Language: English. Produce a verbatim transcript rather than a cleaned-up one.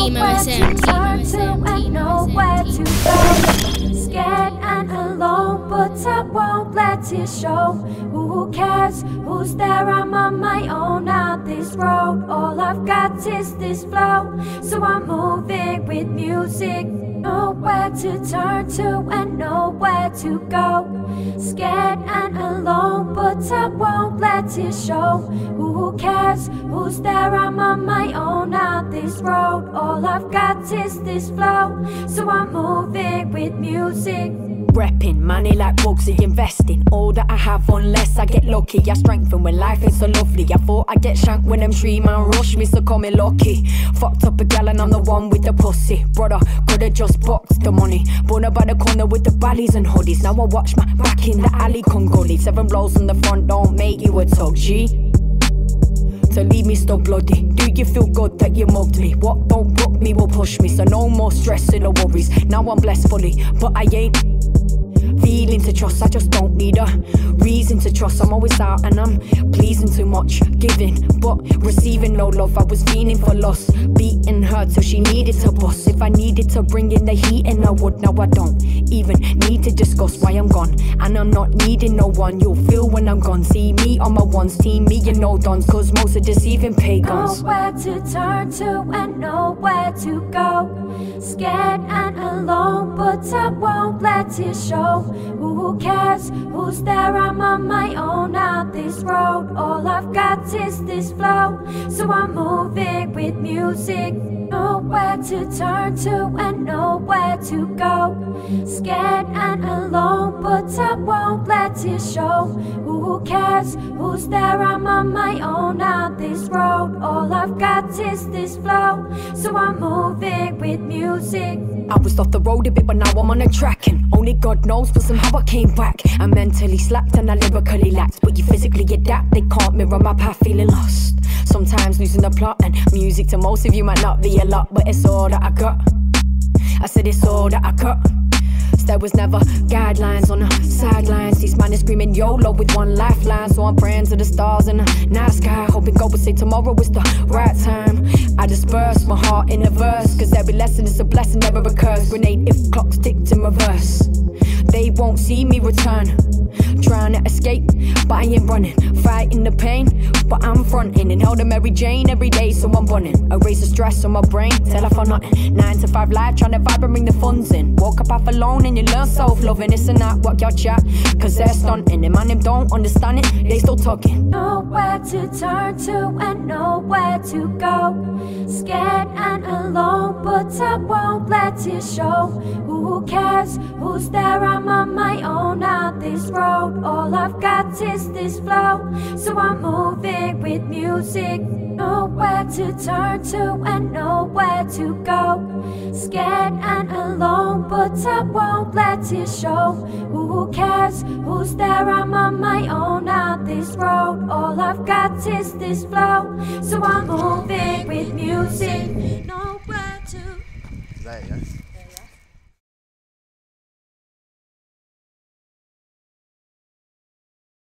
Team M S M, Team M S M, Team M S M. Scared and alone, but I won't let it show. Who cares? Who's there? I'm on my own on this road. All I've got is this flow, so I'm moving with music. Nowhere to turn to and nowhere to go. Scared and alone, but I won't let it show. Who cares? Who's there? I'm on my own on this road. All I've got is this flow, so I'm moving with music. Repping money like Bugsy, investing all that I have unless I get lucky. I strengthen when life is so lovely. I thought I'd get shanked when them three man rush me, so call me lucky. Fucked up a gal and I'm the one with the pussy. Brother, could've just boxed the money. Born about the corner with the ballys and hoodies. Now I watch my back in the alley, Congoli. Seven blows on the front don't make you a tug, G. To leave me so bloody. Do you feel good that you mugged me? What don't book me will push me, so no more stressing or worries. Now I'm blessed fully, but I ain't feeling to trust. I just don't need a reason to trust. I'm always out and I'm pleasing too much, giving but receiving no love. I was feeling for loss, beating her till she needed to bust. If I needed to bring in the heat, and I would. Now I don't even need to discuss why I'm gone, and I'm not needing no one. You'll feel when I'm gone. See me on my ones, team me and no dons, cause most are deceiving pagans. Nowhere to turn to and nowhere to go. Scared and alone, but I won't let it show. Who cares? Who's there? I'm on my own on this road. All I've got is this flow, so I'm moving with music. Nowhere to turn to and nowhere to go. Scared and alone, but I won't let it show. Who cares? Who's there? I'm on my own on this road. All I've got is this flow, so I'm moving with music. I was off the road a bit, but now I'm on a track, and only God knows for somehow I came back. I mentally slapped and I lyrically lacked, but you physically adapt. They can't mirror my path, feeling lost, sometimes losing the plot. And music to most of you might not be a lot, but it's all that I got. I said it's all that I got. There was never guidelines on the sidelines. These man is screaming YOLO with one lifeline, so I'm praying to the stars in the night sky, hoping God will say tomorrow is the right time. I disperse my heart in a verse, cause every lesson is a blessing, never a curse. Grenade if clocks ticked in reverse. They won't see me return, trying to escape, but I ain't running. Fighting the pain, but I'm fronting. And held a Mary Jane every day, so I'm bunning. Erase the stress on my brain, tell I found nothing. Nine to five life, trying to vibe and bring the funds in. Walk up off alone and you learn self-loving. It's a not what y'all chat, cause they're stunting. And man, them don't understand it, they still talking. Nowhere to turn to and nowhere to go. Scared and alone, but I won't let it show. Who cares? Who's there? I'm on my own on this road. All I've got is this flow, so I'm moving with music. Nowhere to turn to and nowhere to go. Scared and alone, but I won't let it show. Who cares? Who's there? I'm on my own on this road. All I've got is this flow, so I'm moving with music. Nowhere to...